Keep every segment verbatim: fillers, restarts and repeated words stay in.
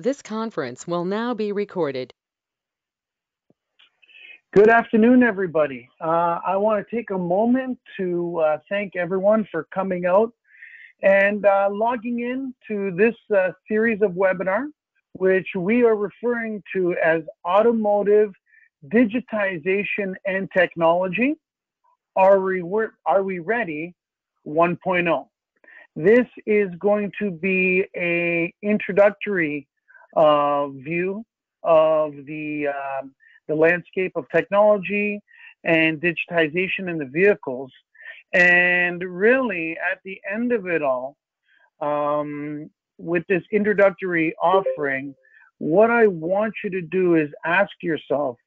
This conference will now be recorded. Good afternoon, everybody. Uh, I want to take a moment to uh, thank everyone for coming out and uh, logging in to this uh, series of webinar, which we are referring to as Automotive Digitization and Technology. Are we, are we ready one point oh? This is going to be an introductory uh, view of the uh, the landscape of technology and digitization in the vehicles. And really, at the end of it all, um, with this introductory offering, what I want you to do is ask yourself,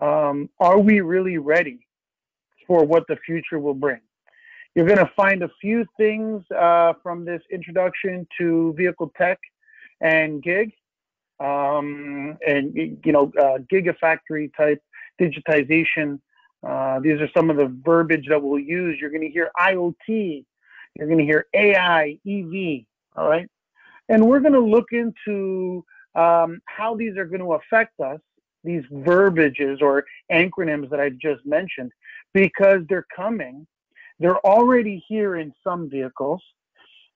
um, are we really ready for what the future will bring? You're going to find a few things uh, from this introduction to vehicle tech and gig. Um, and, you know, uh, gigafactory type digitization. Uh, these are some of the verbiage that we'll use. You're going to hear I O T. You're going to hear A I, E V, all right? And we're going to look into um, how these are going to affect us, these verbiages or acronyms that I just mentioned, because they're coming. They're already here in some vehicles.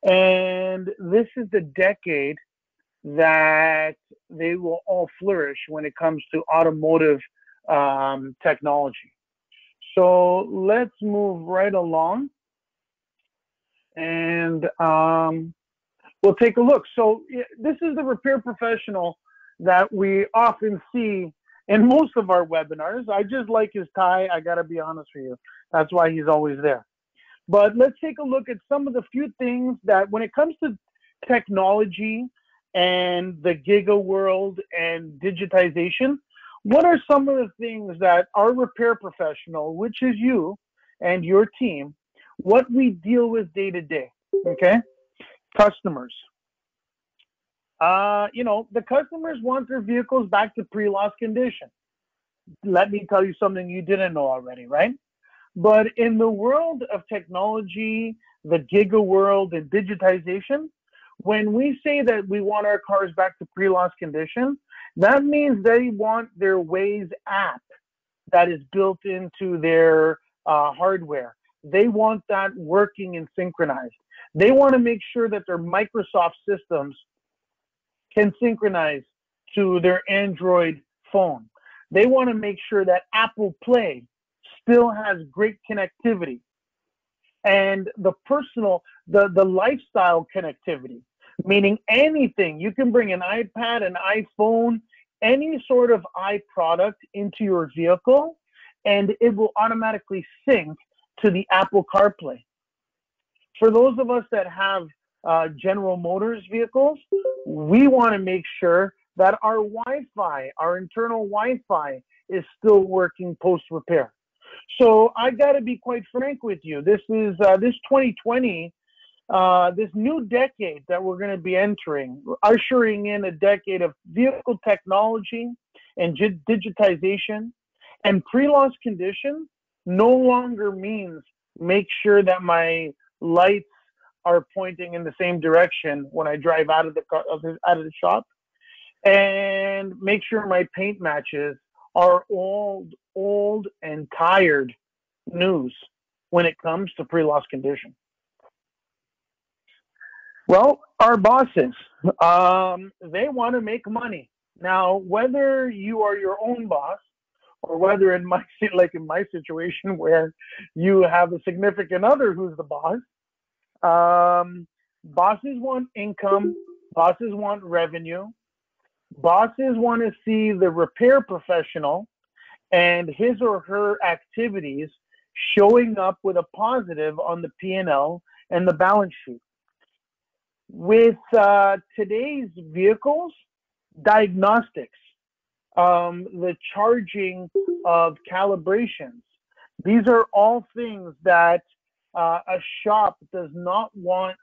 And this is the decade that they will all flourish when it comes to automotive um, technology. So let's move right along and um, we'll take a look. So this is the repair professional that we often see in most of our webinars. I just like his tie, I gotta be honest with you. That's why he's always there. But let's take a look at some of the few things that when it comes to technology and the giga world and digitization, what are some of the things that our repair professional, which is you and your team, what we deal with day to day, okay? Customers. Uh, you know, the customers want their vehicles back to pre-loss condition. Let me tell you something you didn't know already, right? But in the world of technology, the giga world and digitization, when we say that we want our cars back to pre-loss condition, that means they want their Waze app that is built into their uh, hardware. They want that working and synchronized. They want to make sure that their Microsoft systems can synchronize to their Android phone. They want to make sure that Apple Play still has great connectivity and the personal, the, the lifestyle connectivity. Meaning anything, you can bring an iPad, an iPhone, any sort of iProduct into your vehicle, and it will automatically sync to the Apple CarPlay. For those of us that have uh, General Motors vehicles, we want to make sure that our Wi-Fi, our internal Wi-Fi, is still working post-repair. So I got to be quite frank with you. This is uh, this twenty twenty. Uh, this new decade that we're going to be entering, ushering in a decade of vehicle technology and digitization, and pre-loss condition no longer means make sure that my lights are pointing in the same direction when I drive out of the car, out of the shop, and make sure my paint matches are old, old and tired news when it comes to pre-loss condition. Well, our bosses, um, they want to make money. Now, whether you are your own boss or whether in my, like in my situation where you have a significant other who's the boss, um, bosses want income, bosses want revenue, bosses want to see the repair professional and his or her activities showing up with a positive on the P and L and the balance sheet. With uh, today's vehicles, diagnostics, um, the charging of calibrations, these are all things that uh, a shop does not want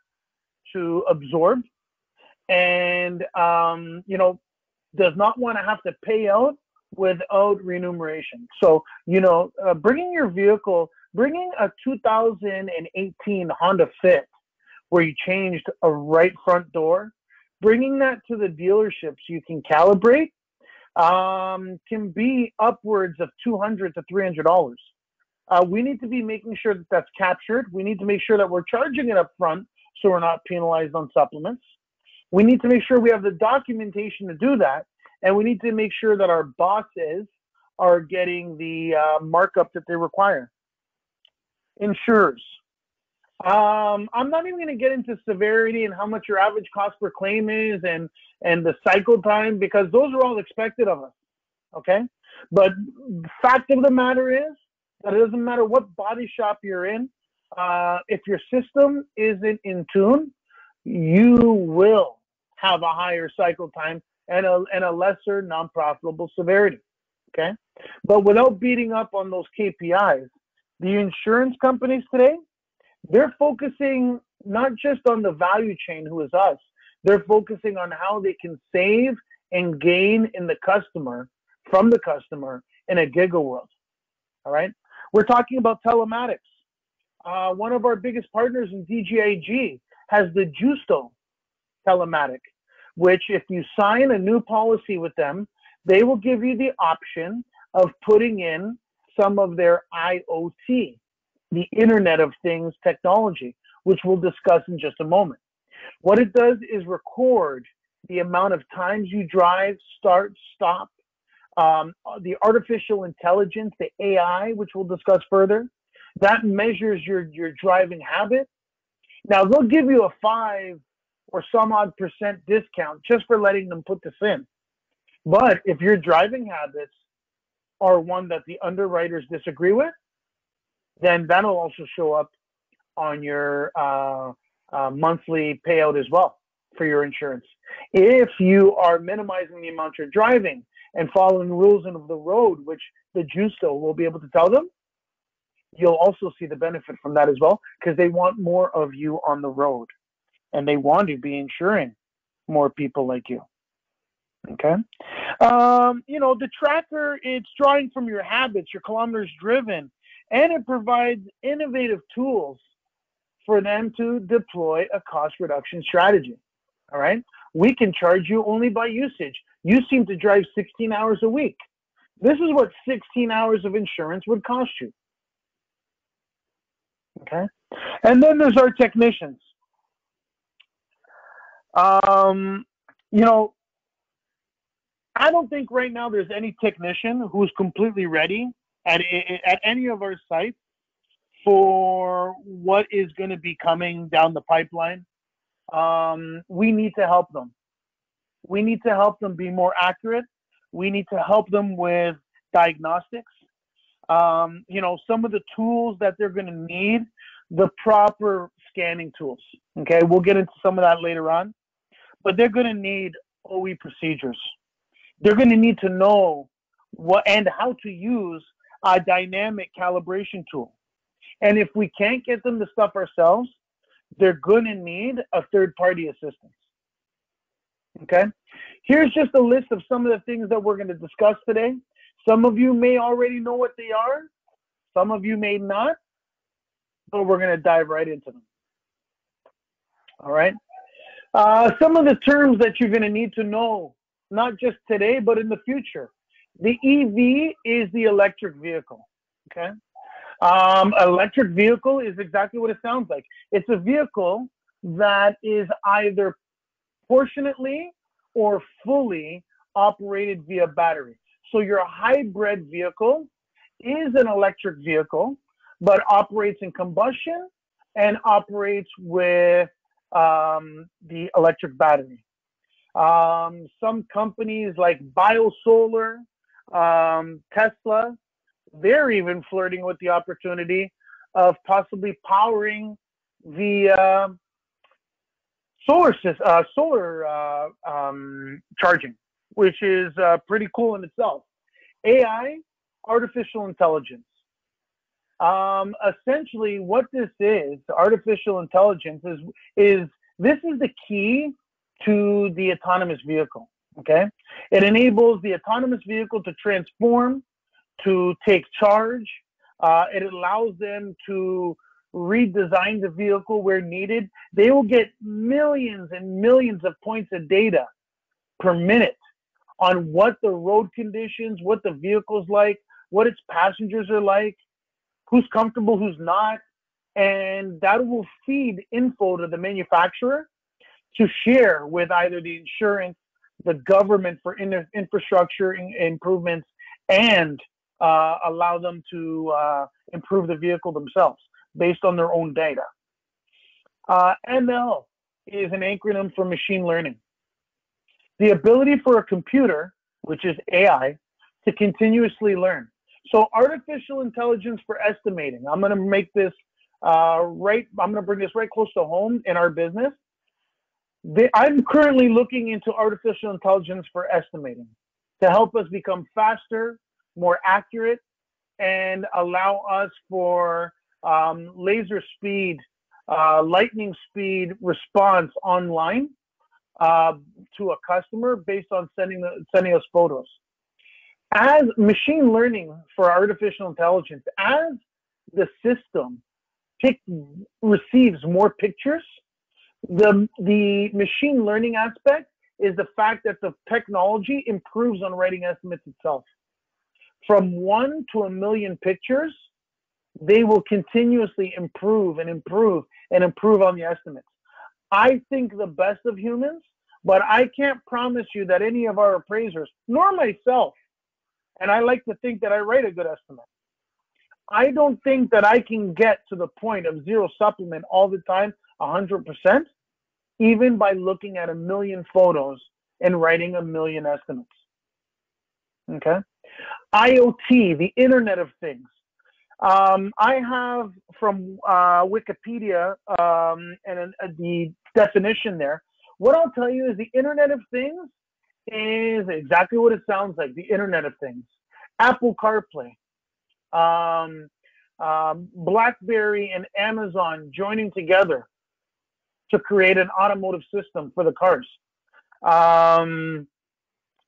to absorb and, um, you know, does not want to have to pay out without remuneration. So, you know, uh, bringing your vehicle, bringing a two thousand eighteen Honda Fit, where you changed a right front door, bringing that to the dealerships, you can calibrate, um, can be upwards of two hundred to three hundred dollars. Uh, we need to be making sure that that's captured. We need to make sure that we're charging it up front so we're not penalized on supplements. We need to make sure we have the documentation to do that. And we need to make sure that our bosses are getting the uh, markup that they require. Insurers. Um, I'm not even going to get into severity and how much your average cost per claim is and, and the cycle time, because those are all expected of us. Okay. But the fact of the matter is that it doesn't matter what body shop you're in. Uh, if your system isn't in tune, you will have a higher cycle time and a, and a lesser non-profitable severity. Okay. But without beating up on those K P Is, the insurance companies today, they're focusing not just on the value chain, who is us, they're focusing on how they can save and gain in the customer, from the customer, in a gig world. All right. We're talking about telematics. Uh, one of our biggest partners in D G I G has the Justo telematic, which if you sign a new policy with them, they will give you the option of putting in some of their I O T. The Internet of Things technology, which we'll discuss in just a moment. What it does is record the amount of times you drive, start, stop, um, the artificial intelligence, the A I, which we'll discuss further. That measures your, your driving habit. Now, they'll give you a five or some odd percent discount just for letting them put this in. But if your driving habits are one that the underwriters disagree with, then that'll also show up on your uh, uh, monthly payout as well for your insurance. If you are minimizing the amount you're driving and following rules of the road, which the Justo will be able to tell them, you'll also see the benefit from that as well, because they want more of you on the road and they want to be insuring more people like you. Okay. Um, you know, the tracker, it's drawing from your habits, your kilometers driven, and it provides innovative tools for them to deploy a cost reduction strategy. All right. We can charge you only by usage. You seem to drive sixteen hours a week. This is what sixteen hours of insurance would cost you. Okay. And then there's our technicians. Um, you know, I don't think right now there's any technician who's completely ready At, at any of our sites for what is going to be coming down the pipeline. Um, we need to help them. We need to help them be more accurate. We need to help them with diagnostics. Um, you know, some of the tools that they're going to need, the proper scanning tools. Okay, we'll get into some of that later on. But they're going to need O E procedures. They're going to need to know what and how to use a dynamic calibration tool. And if we can't get them the stuff ourselves, they're going to need a third-party assistance. Okay? Here's just a list of some of the things that we're going to discuss today. Some of you may already know what they are. Some of you may not. But we're going to dive right into them. All right? Uh, some of the terms that you're going to need to know, not just today, but in the future. The E V is the electric vehicle, okay? Um, electric vehicle is exactly what it sounds like. It's a vehicle that is either proportionately or fully operated via battery. So your hybrid vehicle is an electric vehicle, but operates in combustion and operates with um, the electric battery. Um, some companies like Biosolar, Um, Tesla, they're even flirting with the opportunity of possibly powering the uh, solar uh, solar uh, um, charging, which is uh, pretty cool in itself. A I, artificial intelligence. Um, essentially, what this is, artificial intelligence is is this is the key to the autonomous vehicle. Okay, it enables the autonomous vehicle to transform, to take charge. Uh, it allows them to redesign the vehicle where needed, they will get millions and millions of points of data per minute on what the road conditions, what the vehicle's like, what its passengers are like, who's comfortable, who's not. And that will feed info to the manufacturer to share with either the insurance, the government for in- infrastructure in- improvements, and uh, allow them to uh, improve the vehicle themselves based on their own data. Uh, M L is an acronym for machine learning. The ability for a computer, which is A I, to continuously learn. So artificial intelligence for estimating. I'm going to make this uh, right. I'm going to bring this right close to home in our business. They, I'm currently looking into artificial intelligence for estimating to help us become faster, more accurate, and allow us for um, laser speed, uh, lightning speed response online uh, to a customer based on sending sending us photos. As machine learning for artificial intelligence, as the system pick, receives more pictures, the the machine learning aspect is the fact that the technology improves on writing estimates itself. From one to a million pictures, they will continuously improve and improve and improve on the estimates. I think the best of humans, but I can't promise you that any of our appraisers, nor myself, and I like to think that I write a good estimate. I don't think that I can get to the point of zero supplement all the time, one hundred percent, even by looking at a million photos and writing a million estimates. Okay? I O T, the Internet of Things. Um, I have from uh, Wikipedia um, and uh, the definition there. What I'll tell you is the Internet of Things is exactly what it sounds like, the Internet of Things. Apple CarPlay, um, um, Blackberry and Amazon joining together to create an automotive system for the cars. Um,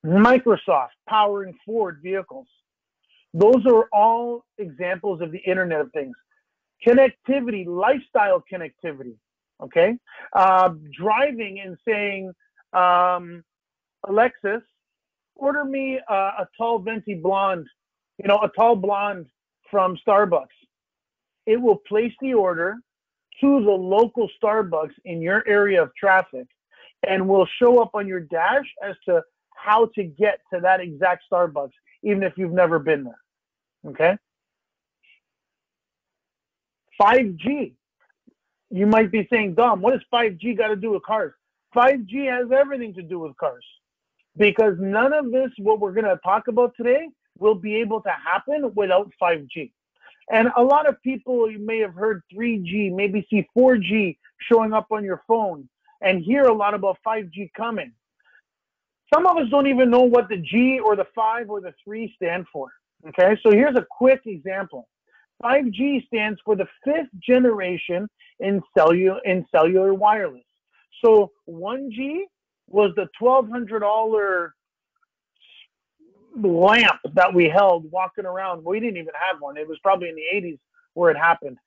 Microsoft powering Ford vehicles. Those are all examples of the Internet of Things. Connectivity, lifestyle connectivity, okay? Uh, driving and saying, um, Alexis, order me a, a tall venti blonde, you know, a tall blonde from Starbucks. It will place the order to the local Starbucks in your area of traffic and will show up on your dash as to how to get to that exact Starbucks, even if you've never been there, okay? five G. You might be saying, Dom, what does five G got to do with cars? five G has everything to do with cars. Because none of this, what we're going to talk about today, will be able to happen without five G. And a lot of people, you may have heard three G, maybe see four G showing up on your phone, and hear a lot about five G coming. Some of us don't even know what the G or the five or the three stand for. Okay, so here's a quick example. five G stands for the fifth generation in cellular, in cellular wireless. So one G was the twelve hundred dollars lamp that we held walking around. We didn't even have one. It was probably in the eighties where it happened.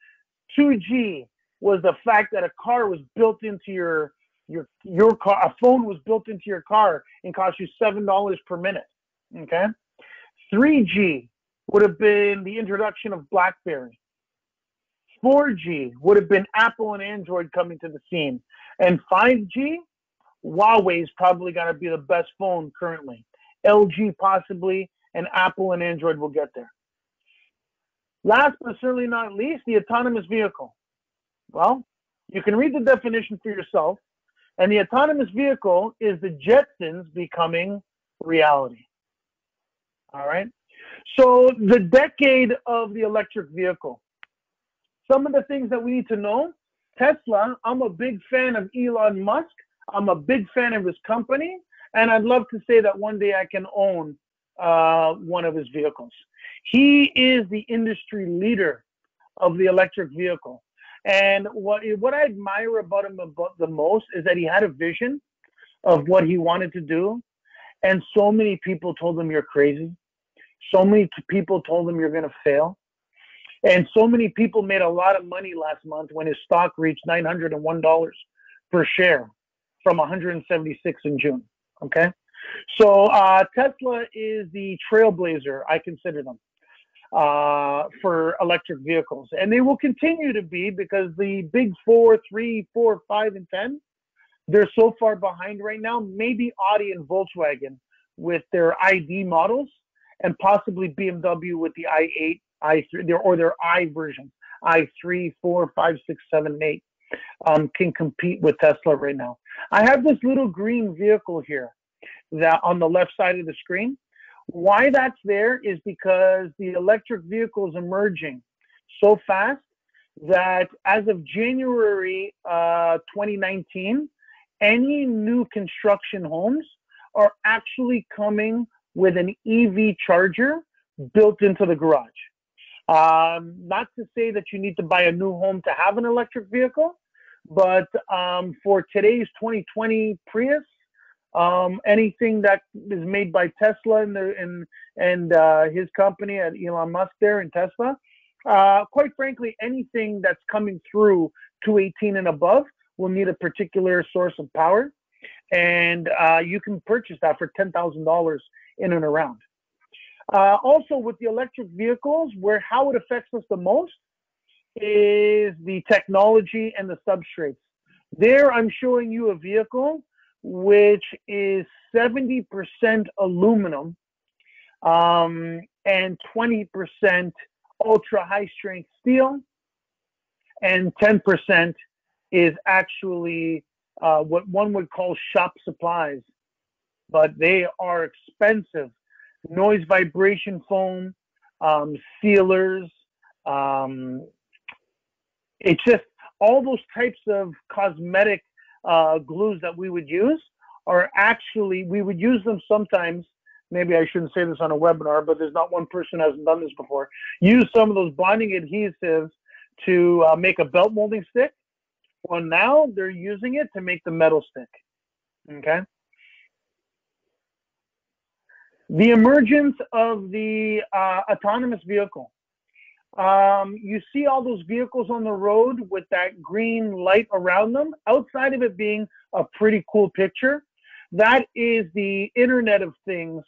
two G was the fact that a car was built into your, your, your car, a phone was built into your car and cost you seven dollars per minute, okay? three G would have been the introduction of BlackBerry. four G would have been Apple and Android coming to the scene. And five G, Huawei's probably going to be the best phone currently. L G possibly, and Apple and Android will get there. Last but certainly not least, the autonomous vehicle. Well, you can read the definition for yourself. And the autonomous vehicle is the Jetsons becoming reality. All right? So the decade of the electric vehicle. Some of the things that we need to know. Tesla, I'm a big fan of Elon Musk. I'm a big fan of his company, and I'd love to say that one day I can own uh, one of his vehicles. He is the industry leader of the electric vehicle. And what, what I admire about him the most is that he had a vision of what he wanted to do, and so many people told him you're crazy. So many people told him you're going to fail. And so many people made a lot of money last month when his stock reached nine hundred one dollars per share from one hundred seventy-six in June. Okay. So uh, Tesla is the trailblazer, I consider them, uh, for electric vehicles. And they will continue to be because the big four, three, four, five, and ten, they're so far behind right now. Maybe Audi and Volkswagen with their I D models, and possibly B M W with the i eight, i three, their, or their I versions, i three, four, five, six, seven, and eight, um, can compete with Tesla right now. I have this little green vehicle here that on the left side of the screen. Why that's there is because the electric vehicle is emerging so fast that as of January uh, twenty nineteen, any new construction homes are actually coming with an E V charger built into the garage. Um, not to say that you need to buy a new home to have an electric vehicle, but um, for today's twenty twenty Prius, um, anything that is made by Tesla and, the, and, and uh, his company at Elon Musk there and Tesla, uh, quite frankly, anything that's coming through two eighteen and above will need a particular source of power. And uh, you can purchase that for ten thousand dollars in and around. Uh, also, with the electric vehicles, where how it affects us the most is the technology and the substrates. There, I'm showing you a vehicle which is seventy percent aluminum um, and twenty percent ultra-high-strength steel, and ten percent is actually uh, what one would call shop supplies, but they are expensive. Noise vibration foam, um, sealers, um, it's just all those types of cosmetic uh, glues that we would use are actually, we would use them sometimes, maybe I shouldn't say this on a webinar, but there's not one person who hasn't done this before, use some of those bonding adhesives to uh, make a belt molding stick. Well, now they're using it to make the metal stick, okay? The emergence of the uh, autonomous vehicle. Um, you see all those vehicles on the road with that green light around them, outside of it being a pretty cool picture. That is the Internet of Things.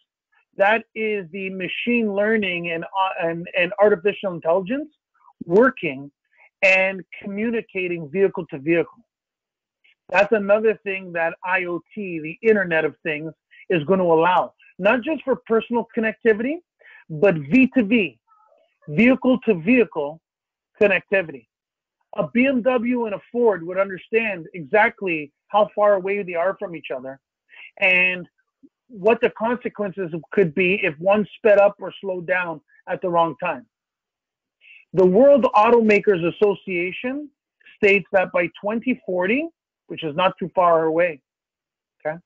That is the machine learning and, uh, and, and artificial intelligence working and communicating vehicle to vehicle. That's another thing that I O T, the Internet of Things, is going to allow, not just for personal connectivity, but V to V, vehicle-to-vehicle connectivity. A B M W and a Ford would understand exactly how far away they are from each other and what the consequences could be if one sped up or slowed down at the wrong time. The World Automakers Association states that by twenty forty, which is not too far away, okay,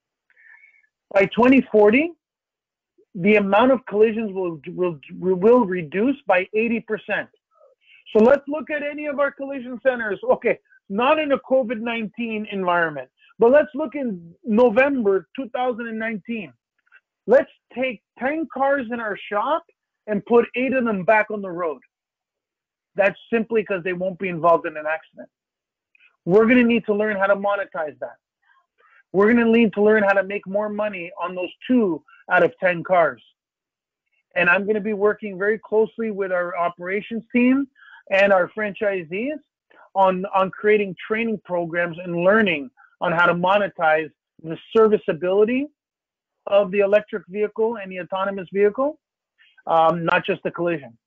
by twenty forty, the amount of collisions will, will, will reduce by eighty percent. So let's look at any of our collision centers. Okay, not in a COVID nineteen environment, but let's look in November two thousand nineteen. Let's take ten cars in our shop and put eight of them back on the road. That's simply because they won't be involved in an accident. We're going to need to learn how to monetize that. We're going to need to learn how to make more money on those two out of ten cars. And I'm going to be working very closely with our operations team and our franchisees on, on creating training programs and learning on how to monetize the serviceability of the electric vehicle and the autonomous vehicle, um, not just the collision.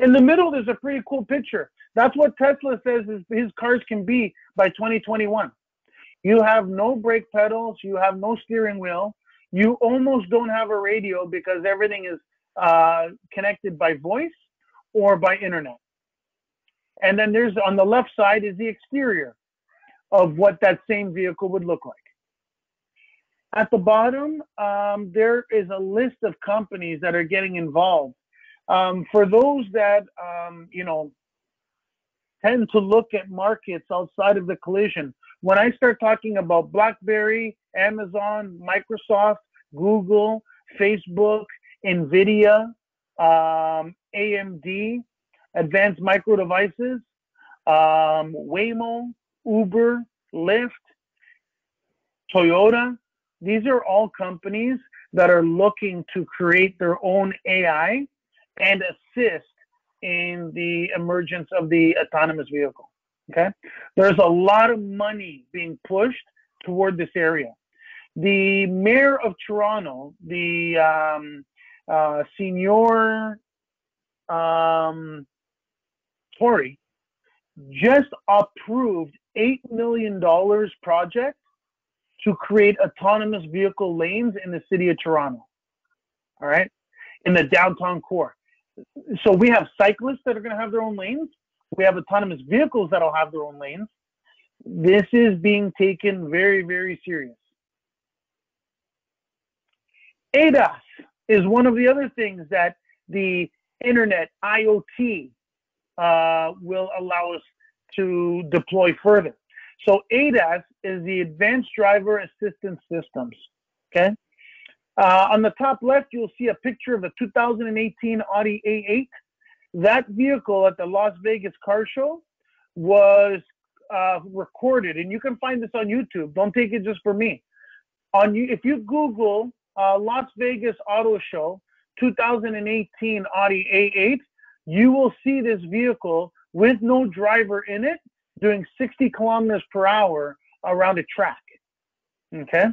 In the middle, there's a pretty cool picture. That's what Tesla says his, his cars can be by twenty twenty-one. You have no brake pedals, you have no steering wheel, you almost don't have a radio because everything is uh, connected by voice or by internet. And then there's on the left side is the exterior of what that same vehicle would look like. At the bottom, um, there is a list of companies that are getting involved. Um, for those that, um, you know, tend to look at markets outside of the collision, when I start talking about Blackberry, Amazon, Microsoft, Google, Facebook, Nvidia, um, A M D, Advanced Micro Devices, um, Waymo, Uber, Lyft, Toyota. These are all companies that are looking to create their own A I and assist in the emergence of the autonomous vehicle. Okay, there's a lot of money being pushed toward this area. The mayor of Toronto, the um, uh, Senior um, Tory, just approved eight million dollars project to create autonomous vehicle lanes in the city of Toronto, all right, in the downtown core. So we have cyclists that are going to have their own lanes. We have autonomous vehicles that will have their own lanes. This is being taken very, very serious. A D A S is one of the other things that the internet, I O T, uh, will allow us to deploy further. So A D A S is the Advanced Driver Assistance Systems, okay? Uh, on the top left, you'll see a picture of a two thousand eighteen Audi A eight. That vehicle at the Las Vegas Car Show was uh, recorded, and you can find this on YouTube. Don't take it just for me. On If you Google uh, Las Vegas Auto Show two thousand eighteen Audi A eight, you will see this vehicle with no driver in it doing sixty kilometers per hour around a track, okay?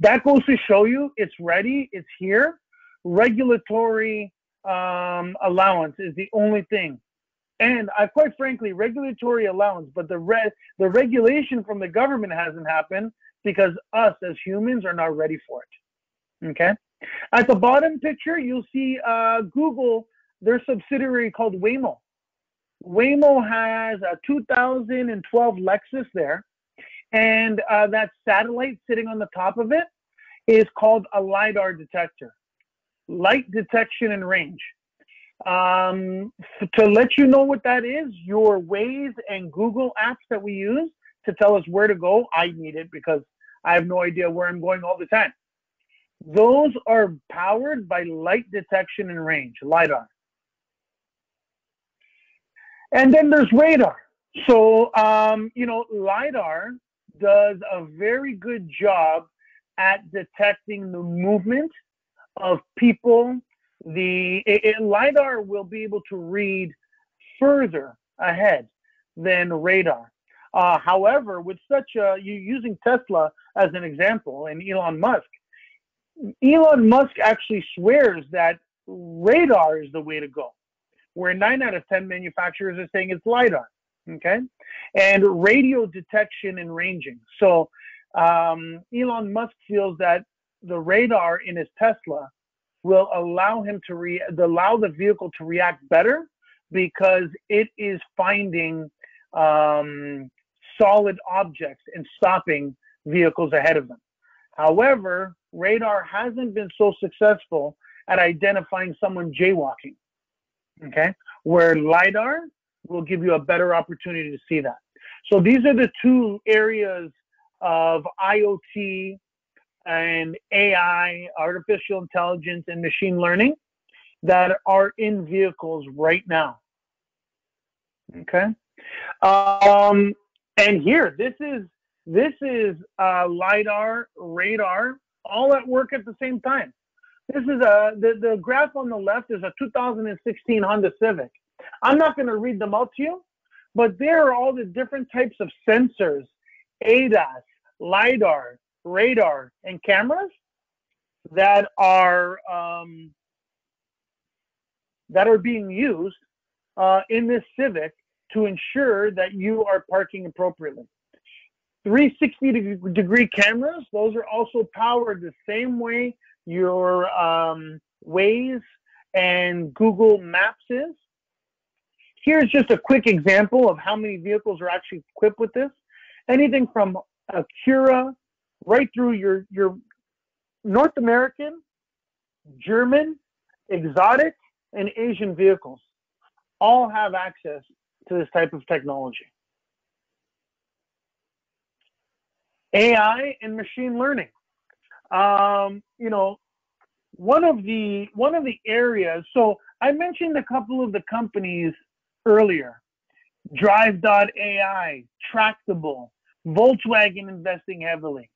That goes to show you it's ready, it's here. Regulatory um, allowance is the only thing. And I quite frankly, regulatory allowance, but the, re the regulation from the government hasn't happened because us as humans are not ready for it, okay? At the bottom picture, you'll see uh, Google, their subsidiary called Waymo. Waymo has a two thousand twelve Lexus there, and uh, that satellite sitting on the top of it is called a LiDAR detector, light detection and range. Um, to let you know what that is, your Waze and Google apps that we use to tell us where to go, I need it because I have no idea where I'm going all the time. Those are powered by light detection and range, LiDAR. And then there's radar. So, um, you know, LiDAR does a very good job at detecting the movement of people. The it, it, LiDAR will be able to read further ahead than radar. Uh, however, with such a, you're using Tesla as an example and Elon Musk, Elon Musk actually swears that radar is the way to go, where nine out of ten manufacturers are saying it's LiDAR, okay? And radio detection and ranging. So um, Elon Musk feels that the radar in his Tesla will allow him to re allow the vehicle to react better because it is finding um, solid objects and stopping vehicles ahead of them. However, radar hasn't been so successful at identifying someone jaywalking. Okay, where LiDAR will give you a better opportunity to see that. So these are the two areas of I O T and A I, artificial intelligence and machine learning that are in vehicles right now. Okay, um, and here, this is, this is uh, LiDAR, radar, all at work at the same time. This is a, the, the graph on the left is a two thousand sixteen Honda Civic. I'm not going to read them out to you, but there are all the different types of sensors, A D A S, LiDAR, radar, and cameras that are, um, that are being used uh, in this Civic to ensure that you are parking appropriately. three sixty degree cameras, those are also powered the same way your um, Waze and Google Maps is. Here's just a quick example of how many vehicles are actually equipped with this. Anything from Acura right through your, your North American, German, exotic, and Asian vehicles all have access to this type of technology. A I and machine learning. Um, you know, one of the one of the areas. So I mentioned a couple of the companies earlier. Drive dot A I, Tractable, Volkswagen investing heavily.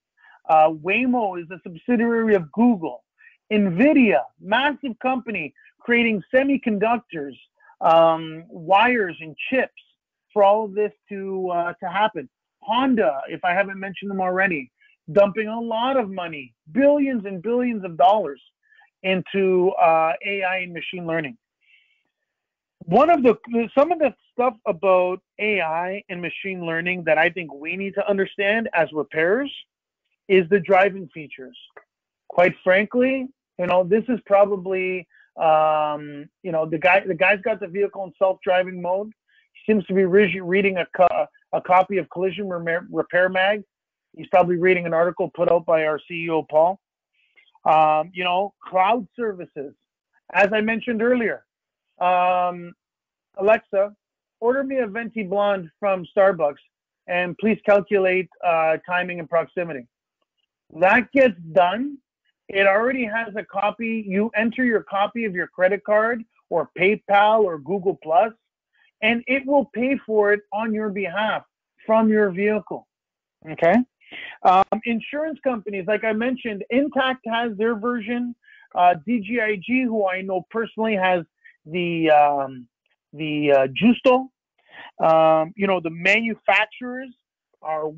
Uh, Waymo is a subsidiary of Google. Nvidia, massive company creating semiconductors, um, wires and chips for all of this to uh, to happen. Honda, if I haven't mentioned them already, dumping a lot of money, billions and billions of dollars into uh, A I and machine learning. One of the, some of the stuff about A I and machine learning that I think we need to understand as repairers is the driving features. Quite frankly, you know, this is probably, um, you know, the guy, the guy's got the vehicle in self-driving mode. He seems to be re reading a, co a copy of Collision Repair Mag. He's probably reading an article put out by our C E O, Paul. Um, you know, cloud services, as I mentioned earlier. Um, Alexa, order me a venti blonde from Starbucks and please calculate uh, timing and proximity. That gets done. It already has a copy. You enter your copy of your credit card or PayPal or Google Plus, and it will pay for it on your behalf from your vehicle. Okay. Um, insurance companies, like I mentioned, Intact has their version. Uh, D G I G, who I know personally, has the um, the uh, Justo. Um, you know, the manufacturers are,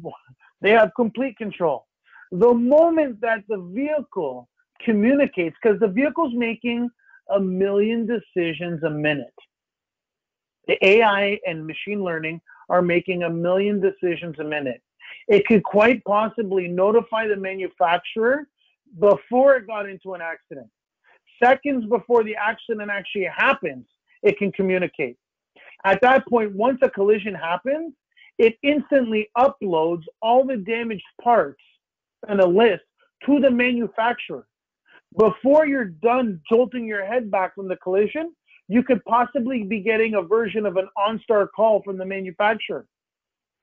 they have complete control. The moment that the vehicle communicates, because the vehicle's making a million decisions a minute. The A I and machine learning are making a million decisions a minute. It could quite possibly notify the manufacturer before it got into an accident. Seconds before the accident actually happens, it can communicate. At that point, once a collision happens, it instantly uploads all the damaged parts and a list to the manufacturer. Before you're done jolting your head back from the collision, you could possibly be getting a version of an OnStar call from the manufacturer,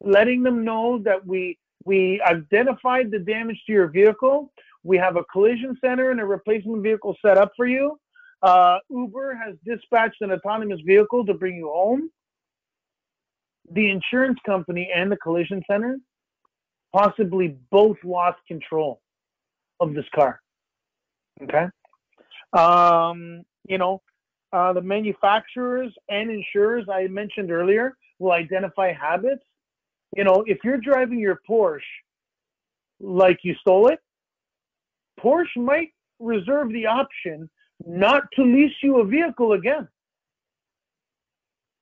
letting them know that we we identified the damage to your vehicle. We have a collision center and a replacement vehicle set up for you. Uh, Uber has dispatched an autonomous vehicle to bring you home. The insurance company and the collision center possibly both lost control of this car. Okay. Um, you know, uh, the manufacturers and insurers I mentioned earlier will identify habits. You know, if you're driving your Porsche like you stole it, Porsche might reserve the option not to lease you a vehicle again.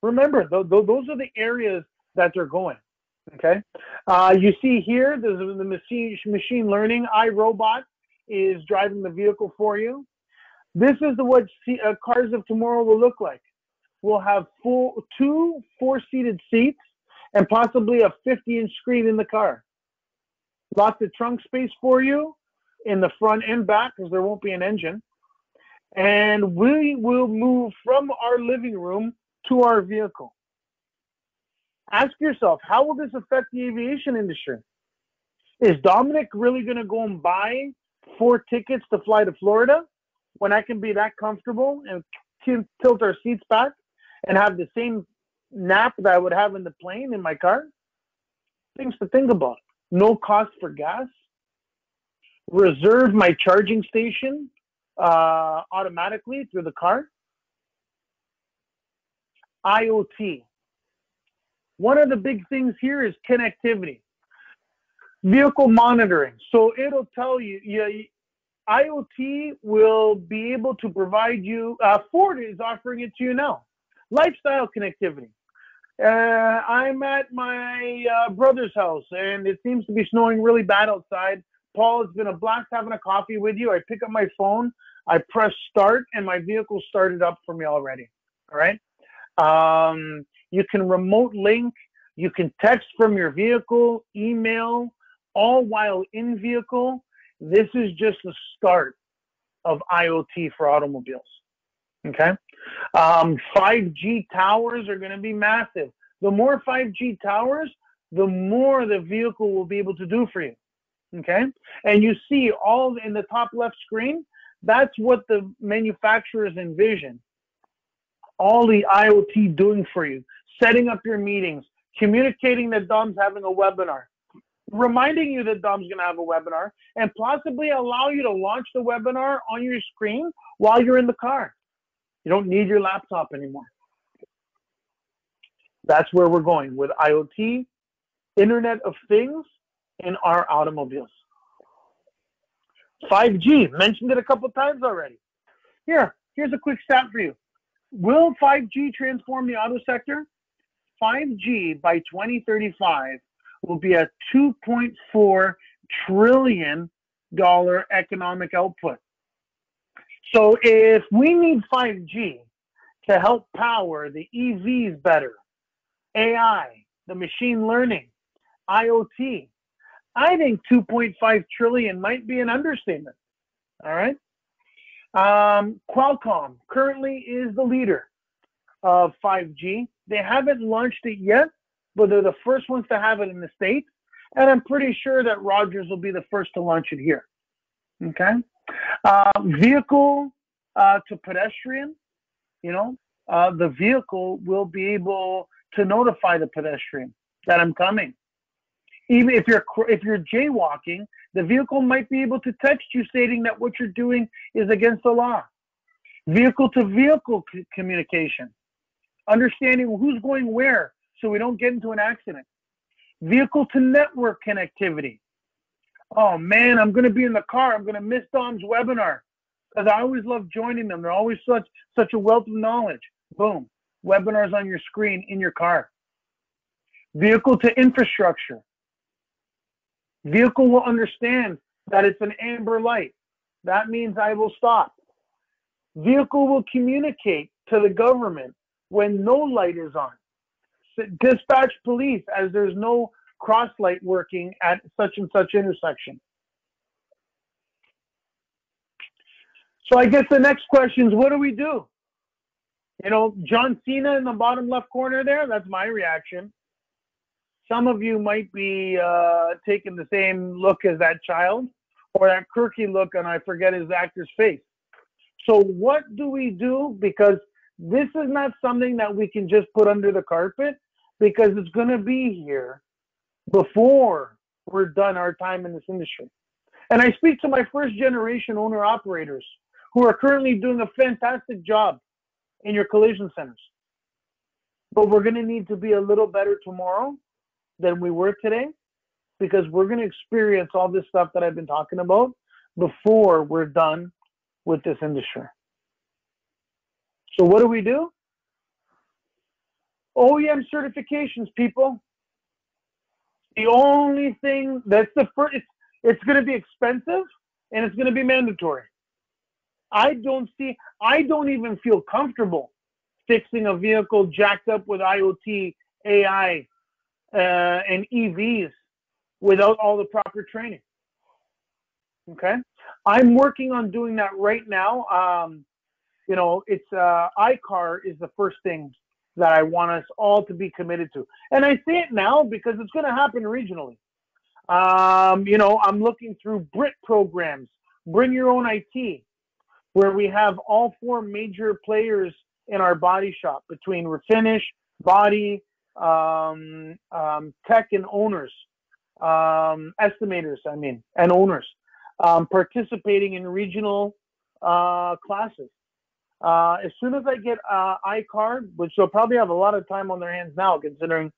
Remember, th th those are the areas that they're going. Okay, uh, you see here, there's the machine, machine learning, iRobot is driving the vehicle for you. This is the, what C uh, cars of tomorrow will look like. We'll have full, two four-seated seats and possibly a fifty-inch screen in the car. Lots of trunk space for you in the front and back because there won't be an engine. And we will move from our living room to our vehicle. Ask yourself, how will this affect the aviation industry? Is Dominic really going to go and buy four tickets to fly to Florida when I can be that comfortable and tilt our seats back and have the same nap that I would have in the plane in my car? Things to think about. No cost for gas. Reserve my charging station uh, automatically through the car. I O T. One of the big things here is connectivity, vehicle monitoring. So it'll tell you, you I O T will be able to provide you, uh, Ford is offering it to you now. Lifestyle connectivity. Uh, I'm at my uh, brother's house and it seems to be snowing really bad outside. Paul, it's been a blast having a coffee with you. I pick up my phone, I press start and my vehicle started up for me already, all right? Um, You can remote link, you can text from your vehicle, email, all while in vehicle. This is just the start of I O T for automobiles, okay? Um, five G towers are gonna be massive. The more five G towers, the more the vehicle will be able to do for you, okay? And you see all in the top left screen, that's what the manufacturers envision. all the IoT doing for you, setting up your meetings, communicating that Dom's having a webinar, reminding you that Dom's going to have a webinar, and possibly allow you to launch the webinar on your screen while you're in the car. You don't need your laptop anymore. That's where we're going with IoT, Internet of Things, in our automobiles. five G, mentioned it a couple times already. Here, here's a quick stat for you. Will five G transform the auto sector? five G by twenty thirty-five will be a two point four trillion dollars economic output. So if we need five G to help power the E Vs better, A I, the machine learning, IoT, I think two point five trillion might be an understatement. All right. Um, Qualcomm currently is the leader of five G. They haven't launched it yet, but they're the first ones to have it in the States. And I'm pretty sure that Rogers will be the first to launch it here. Okay. Uh, vehicle uh, to pedestrian, you know, uh, the vehicle will be able to notify the pedestrian that I'm coming. Even if you're if you're jaywalking, the vehicle might be able to text you stating that what you're doing is against the law. Vehicle-to-vehicle c communication, understanding who's going where so we don't get into an accident. Vehicle-to-network connectivity. Oh, man, I'm going to be in the car. I'm going to miss Dom's webinar because I always love joining them. They're always such, such a wealth of knowledge. Boom, webinars on your screen in your car. Vehicle-to-infrastructure. Vehicle will understand that it's an amber light. That means I will stop. Vehicle will communicate to the government when no light is on. Dispatch police as there's no cross light working at such and such intersection. So I guess the next question is, what do we do? You know, John Cena in the bottom left corner there, that's my reaction. Some of you might be uh, taking the same look as that child or that quirky look, and I forget his actor's face. So what do we do? Because this is not something that we can just put under the carpet, because it's going to be here before we're done our time in this industry. And I speak to my first generation owner operators who are currently doing a fantastic job in your collision centers. But we're going to need to be a little better tomorrow than we were today, because we're going to experience all this stuff that I've been talking about before we're done with this industry. So what do we do? O E M certifications, people. The only thing that's the first, it's, it's going to be expensive and it's going to be mandatory. I don't see, I don't even feel comfortable fixing a vehicle jacked up with IoT, A I, Uh, and E Vs without all the proper training. Okay, I'm working on doing that right now. Um, you know, it's uh, I car is the first thing that I want us all to be committed to, and I say it now because it's going to happen regionally. Um, you know, I'm looking through B R I T programs, Bring Your Own I T, where we have all four major players in our body shop between refinish, body, um um tech and owners, um estimators I mean and owners, um participating in regional uh classes. Uh as soon as I get uh I car, which they'll probably have a lot of time on their hands now considering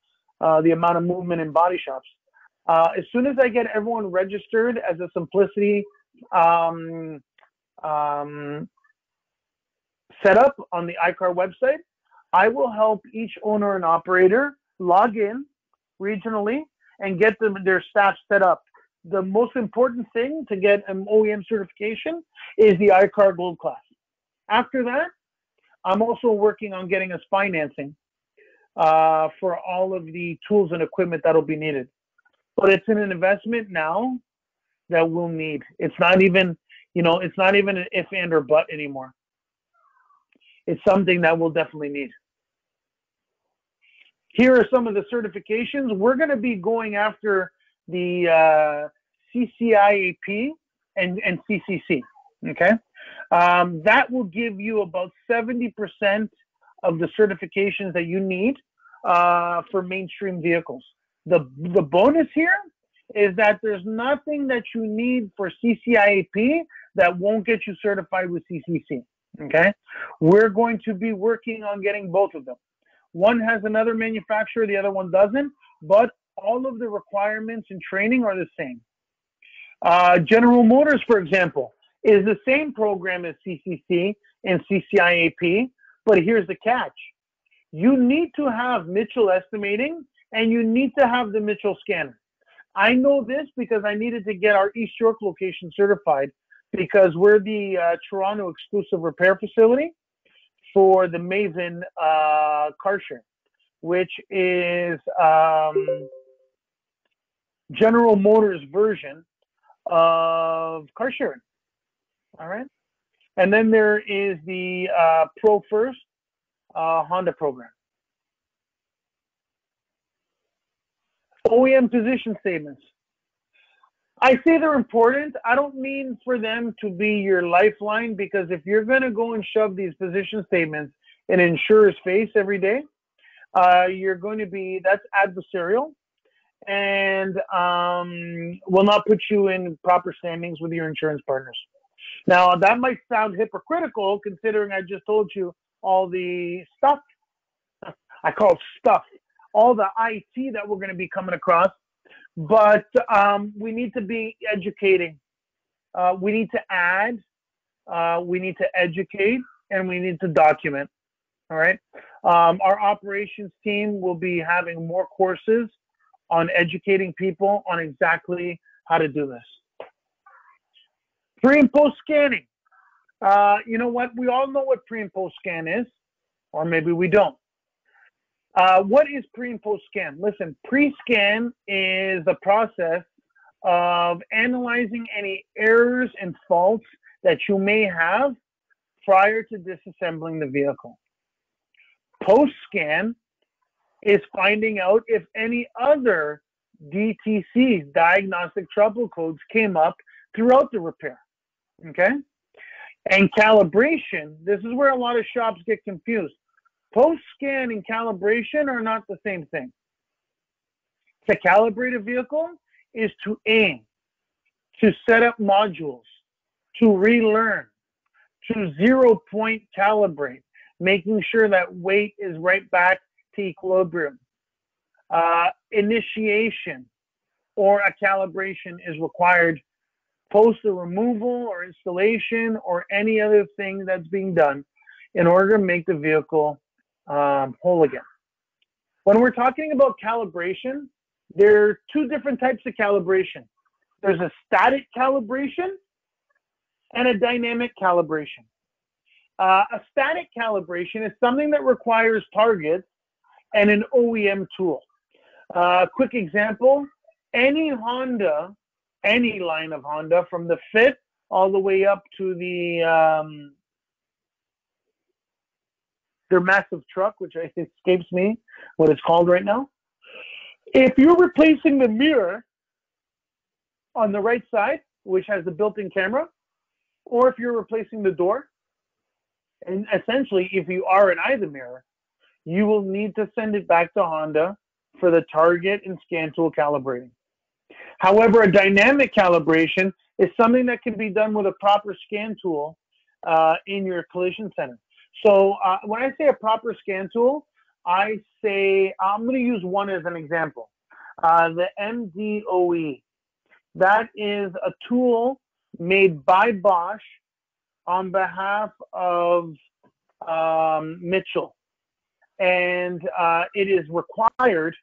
uh the amount of movement in body shops, uh as soon as I get everyone registered as a Simplicity um um setup on the I car website, I will help each owner and operator log in regionally and get them, their staff set up. The most important thing to get an O E M certification is the I car Gold class. After that, I'm also working on getting us financing uh, for all of the tools and equipment that'll be needed. But it's an investment now that we'll need. It's not even, you know, it's not even an if, and, or but anymore. It's something that we'll definitely need. Here are some of the certifications. We're going to be going after the uh, C C I A P and, and C C C, okay? Um, that will give you about seventy percent of the certifications that you need uh, for mainstream vehicles. The, the bonus here is that there's nothing that you need for C C I A P that won't get you certified with C C C, okay? We're going to be working on getting both of them. One has another manufacturer, the other one doesn't, but all of the requirements and training are the same. Uh, General Motors, for example, is the same program as C C C and C C I A P, but here's the catch. You need to have Mitchell estimating and you need to have the Mitchell scanner. I know this because I needed to get our East York location certified because we're the uh, Toronto exclusive repair facility for the Maven uh, car share, which is um, General Motors' version of car sharing. All right. And then there is the uh, Pro First uh, Honda program. O E M position statements. I say they're important. I don't mean for them to be your lifeline, because if you're going to go and shove these position statements in an insurer's face every day, uh, you're going to be, that's adversarial and um, will not put you in proper standings with your insurance partners. Now, that might sound hypocritical considering I just told you all the stuff. I call it stuff. All the I T that we're going to be coming across, but um, we need to be educating. Uh, we need to add, uh, we need to educate, and we need to document, all right? Um, our operations team will be having more courses on educating people on exactly how to do this. Pre and post scanning. Uh, you know what? We all know what pre and post scan is, or maybe we don't. Uh, what is pre and post scan? Listen, pre-scan is the process of analyzing any errors and faults that you may have prior to disassembling the vehicle. Post-scan is finding out if any other D T Cs, diagnostic trouble codes, came up throughout the repair, okay? And calibration, this is where a lot of shops get confused. Post-scan and calibration are not the same thing. To calibrate a vehicle is to aim, to set up modules, to relearn, to zero-point calibrate, making sure that weight is right back to equilibrium. Uh, initiation or a calibration is required post the removal or installation or any other thing that's being done in order to make the vehicle Um, whole again. When we're talking about calibration, there are two different types of calibration. There's a static calibration and a dynamic calibration. Uh, a static calibration is something that requires targets and an O E M tool. Uh, quick example, any Honda, any line of Honda from the Fit all the way up to the um, their massive truck, which escapes me what it's called right now. If you're replacing the mirror on the right side, which has the built-in camera, or if you're replacing the door, and essentially if you are an eye the mirror, you will need to send it back to Honda for the target and scan tool calibrating. However, a dynamic calibration is something that can be done with a proper scan tool uh, in your collision center. So uh, when I say a proper scan tool, I say, I'm going to use one as an example, uh, the M D O E. That is a tool made by Bosch on behalf of um, Mitchell. And uh, it is required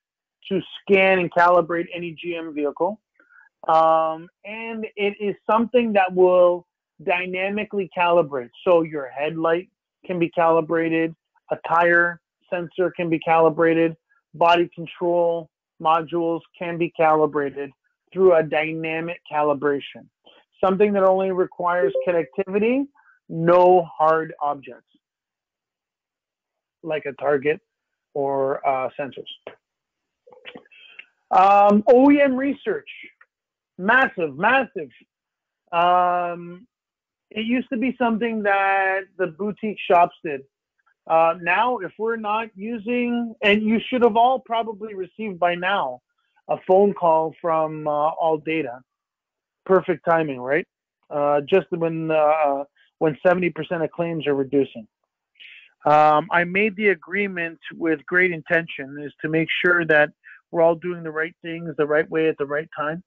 to scan and calibrate any G M vehicle. Um, and it is something that will dynamically calibrate. So your headlight can be calibrated, a tire sensor can be calibrated, body control modules can be calibrated through a dynamic calibration. Something that only requires connectivity, no hard objects, like a target or uh, sensors. Um, O E M research, massive, massive. Um, It used to be something that the boutique shops did. Uh, now, if we're not using, and you should have all probably received by now, a phone call from uh, AllData. Perfect timing, right? Uh, just when uh, when seventy percent of claims are reducing. Um, I made the agreement with great intention, is to make sure that we're all doing the right things the right way at the right time.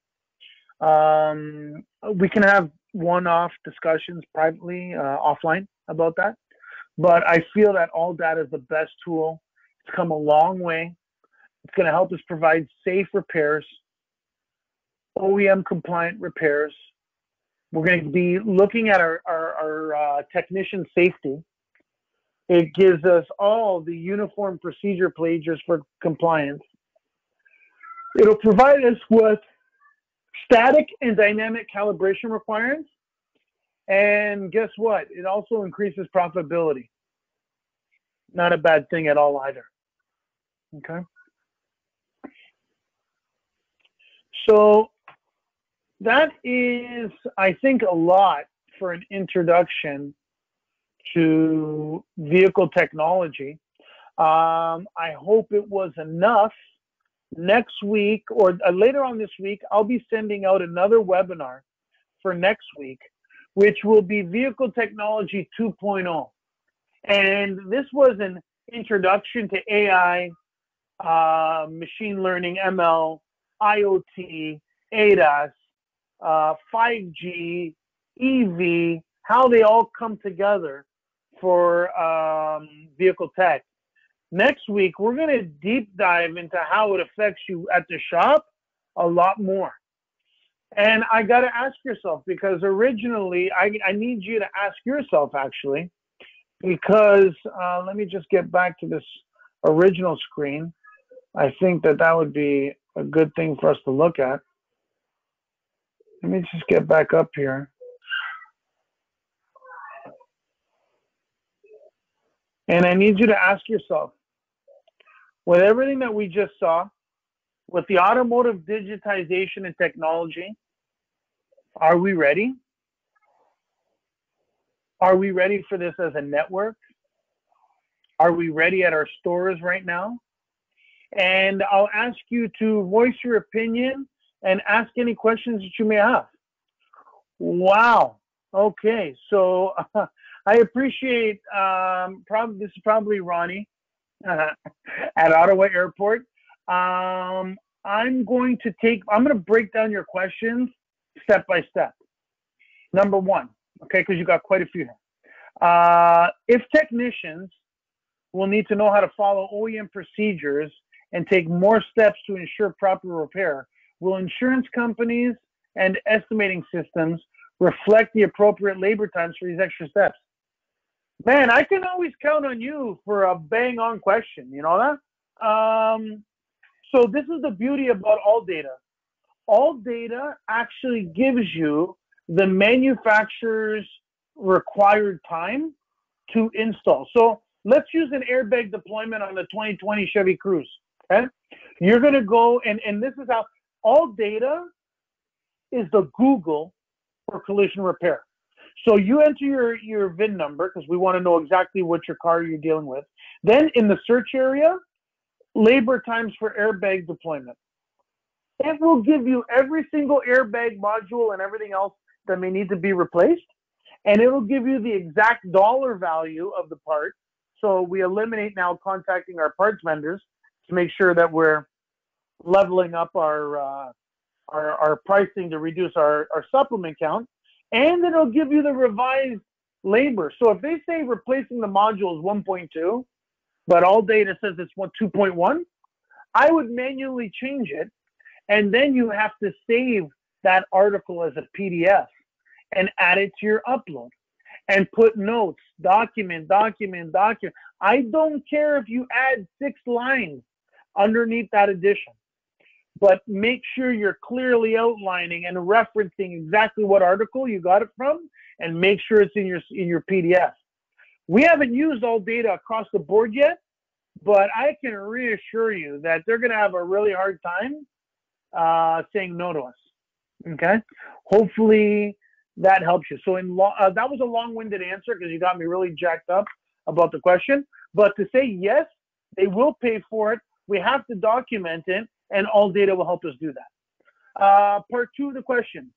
Um, we can have one-off discussions privately, uh, offline about that. But I feel that AllData is the best tool. It's come a long way. It's going to help us provide safe repairs, O E M compliant repairs. We're going to be looking at our, our, our uh, technician safety. It gives us all the uniform procedure pages for compliance. It'll provide us with static and dynamic calibration requirements. And guess what? It also increases profitability. Not a bad thing at all either. Okay. So that is, I think, a lot for an introduction to vehicle technology. Um, I hope it was enough. Next week, or uh, later on this week, I'll be sending out another webinar for next week, which will be Vehicle Technology two point oh. And this was an introduction to A I, uh, machine learning, M L, I O T, A D A S, uh, five G, E V, how they all come together for um, vehicle tech. Next week, we're going to deep dive into how it affects you at the shop a lot more. And I got to ask yourself, because originally, I, I need you to ask yourself, actually, because uh, let me just get back to this original screen. I think that that would be a good thing for us to look at. Let me just get back up here. And I need you to ask yourself, with everything that we just saw, with the automotive digitization and technology, are we ready? Are we ready for this as a network? Are we ready at our stores right now? And I'll ask you to voice your opinion and ask any questions that you may have. Wow. Okay. So uh, I appreciate, um, prob- this is probably Ronnie uh, at Ottawa Airport. Um, I'm going to take, I'm going to break down your questions step by step. Number one, okay, because you got quite a few. Uh, if technicians will need to know how to follow O E M procedures and take more steps to ensure proper repair, will insurance companies and estimating systems reflect the appropriate labor times for these extra steps? Man, I can always count on you for a bang-on question, you know that? Um, So this is the beauty about AllData. AllData actually gives you the manufacturer's required time to install. So let's use an airbag deployment on the twenty twenty Chevy Cruze. Okay, you're going to go, and, and this is how AllData is the Google for collision repair. So you enter your, your V I N number, because we want to know exactly what your car you're dealing with. Then in the search area, labor times for airbag deployment. It will give you every single airbag module and everything else that may need to be replaced, and it will give you the exact dollar value of the part. So we eliminate now contacting our parts vendors to make sure that we're leveling up our uh, our, our pricing to reduce our, our supplement count, and it'll give you the revised labor. So if they say replacing the module is one point two, but AllData says it's two point one, I would manually change it, and then you have to save that article as a P D F and add it to your upload and put notes, document, document, document. I don't care if you add six lines underneath that addition, but make sure you're clearly outlining and referencing exactly what article you got it from, and make sure it's in your, in your P D F. We haven't used AllData across the board yet, but I can reassure you that they're going to have a really hard time uh, saying no to us. Okay, hopefully that helps you. So in lo- uh, that was a long-winded answer because you got me really jacked up. about the question. But to say yes, they will pay for it. We have to document it, and AllData will help us do that. Uh, part two of the question,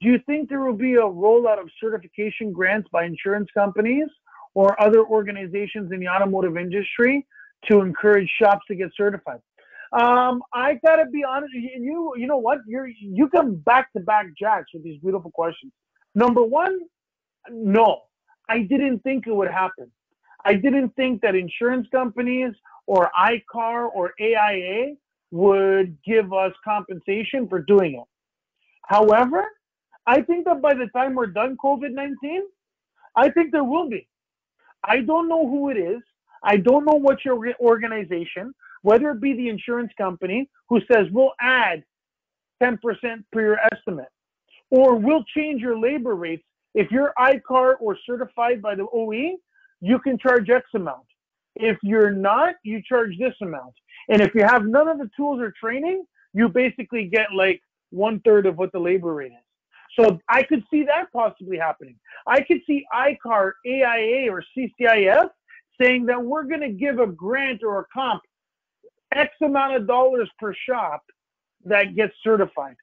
do you think there will be a rollout of certification grants by insurance companies or other organizations in the automotive industry to encourage shops to get certified? Um, I gotta be honest, you you know what? You're, you come back to back jacks with these beautiful questions. Number one, no, I didn't think it would happen. I didn't think that insurance companies or I C A R or A I A would give us compensation for doing it. However, I think that by the time we're done COVID nineteen, I think there will be. I don't know who it is. I don't know what your organization, whether it be the insurance company who says, we'll add ten percent per your estimate, or we'll change your labor rates. If you're I C A R or certified by the O E, you can charge X amount. If you're not, you charge this amount. And if you have none of the tools or training, you basically get like one third of what the labor rate is. So I could see that possibly happening. I could see I C A R, A I A, or C C I A P saying that we're going to give a grant or a comp X amount of dollars per shop that gets certified.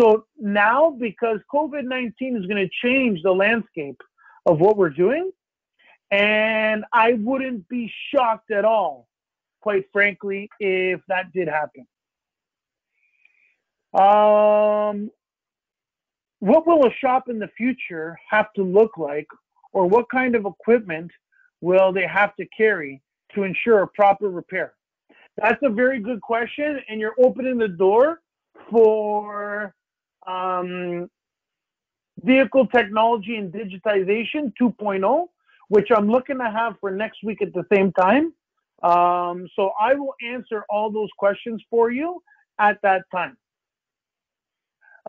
So now, because COVID nineteen is going to change the landscape of what we're doing, and I wouldn't be shocked at all, quite frankly, if that did happen. Um, what will a shop in the future have to look like, or what kind of equipment will they have to carry to ensure a proper repair? That's a very good question, and you're opening the door for um, vehicle technology and digitization two point oh, which I'm looking to have for next week at the same time. Um, so I will answer all those questions for you at that time.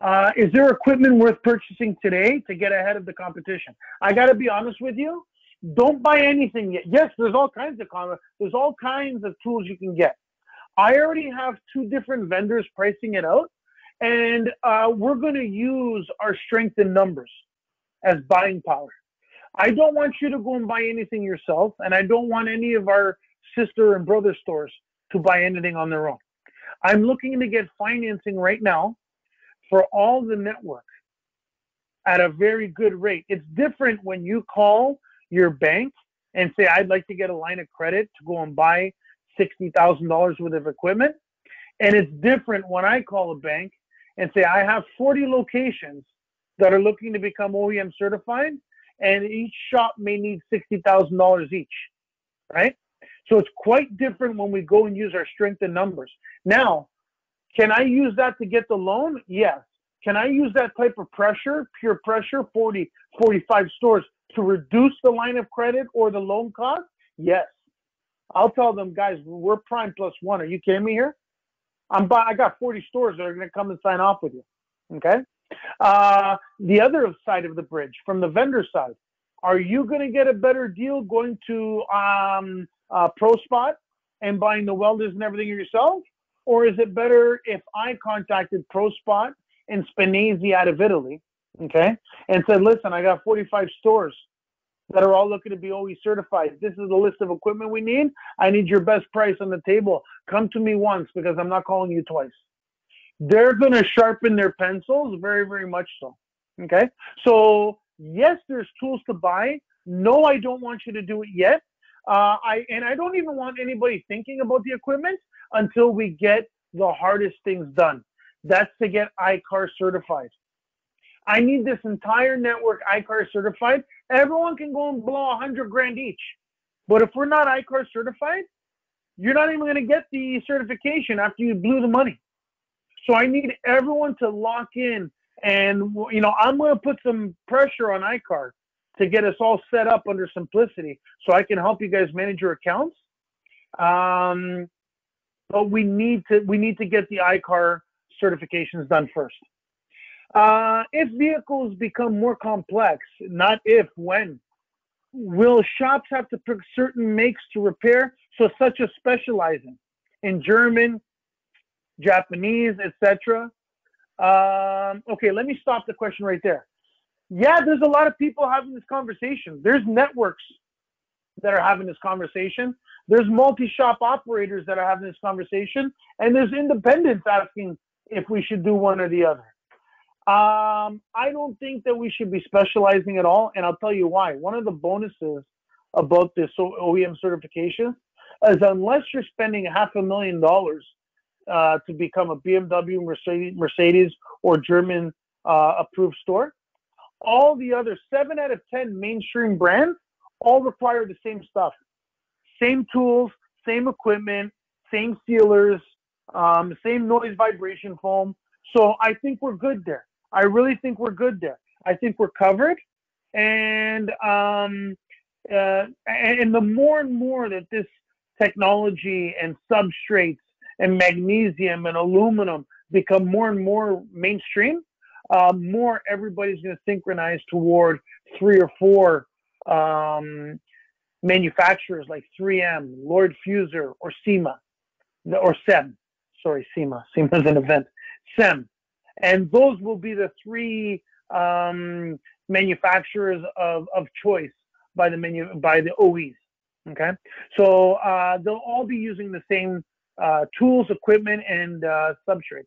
Uh, is there equipment worth purchasing today to get ahead of the competition? I got to be honest with you. Don't buy anything yet. Yes, there's all kinds of there's all kinds of tools you can get. I already have two different vendors pricing it out, and uh, we're going to use our strength in numbers as buying power. I don't want you to go and buy anything yourself, and I don't want any of our sister and brother stores to buy anything on their own. I'm looking to get financing right now for all the network at a very good rate. It's different when you call your bank and say, I'd like to get a line of credit to go and buy sixty thousand dollars worth of equipment. And it's different when I call a bank and say, I have forty locations that are looking to become O E M certified, and each shop may need sixty thousand dollars each, right? So it's quite different when we go and use our strength in numbers. Now, can I use that to get the loan? Yes. Can I use that type of pressure, peer pressure, forty, forty-five stores, to reduce the line of credit or the loan cost? Yes. I'll tell them, guys, we're prime plus one. Are you kidding me here? I'm by, I got forty stores that are going to come and sign off with you. Okay. Uh, the other side of the bridge, from the vendor side, are you going to get a better deal going to um, uh, ProSpot and buying the welders and everything yourself? Or is it better if I contacted ProSpot and Spinazi out of Italy? Okay, and said, listen, I got forty-five stores that are all looking to be O E certified. This is the list of equipment we need. I need your best price on the table. Come to me once, because I'm not calling you twice. They're going to sharpen their pencils very, very much so. Okay, so yes, there's tools to buy. No, I don't want you to do it yet. Uh, I and I don't even want anybody thinking about the equipment until we get the hardest things done. That's to get I C A R certified. I need this entire network I C A R certified. Everyone can go and blow a hundred grand each. But if we're not I C A R certified, you're not even going to get the certification after you blew the money. So I need everyone to lock in. And, you know, I'm going to put some pressure on I C A R to get us all set up under Simplicity so I can help you guys manage your accounts. Um, but we need to, we need to get the I C A R certifications done first. Uh, if vehicles become more complex, not if, when, will shops have to pick certain makes to repair? So such as specializing in German, Japanese, et cetera. Um, okay, let me stop the question right there. Yeah, there's a lot of people having this conversation. There's networks that are having this conversation. There's multi-shop operators that are having this conversation, and there's independents asking if we should do one or the other. Um, I don't think that we should be specializing at all, and I'll tell you why. One of the bonuses about this O E M certification is unless you're spending half a million dollars uh, to become a B M W, Mercedes, Mercedes or German uh, approved store, all the other seven out of ten mainstream brands all require the same stuff. Same tools, same equipment, same sealers, um, same noise vibration foam. So I think we're good there. I really think we're good there. I think we're covered. And um, uh, and the more and more that this technology and substrates and magnesium and aluminum become more and more mainstream, uh, more everybody's going to synchronize toward three or four um, manufacturers like three M, Lord Fuser, or SEMA, or SEM. Sorry, SEMA. SEMA is an event. SEM. And those will be the three um, manufacturers of, of choice by the menu, by the O Es. Okay, so uh, they'll all be using the same uh, tools, equipment, and uh, substrates.